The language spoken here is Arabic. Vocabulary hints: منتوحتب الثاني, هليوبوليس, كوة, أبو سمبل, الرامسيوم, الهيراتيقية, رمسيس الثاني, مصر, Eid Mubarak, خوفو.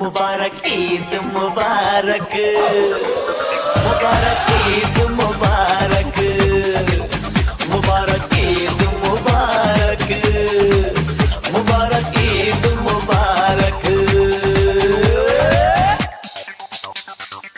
مبارك عيد مبارك.